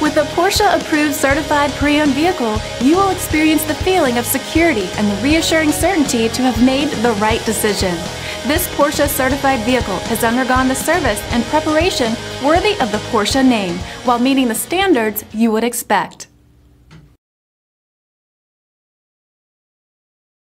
With a Porsche-approved certified pre-owned vehicle, you will experience the feeling of security and the reassuring certainty to have made the right decision. This Porsche certified vehicle has undergone the service and preparation worthy of the Porsche name, while meeting the standards you would expect.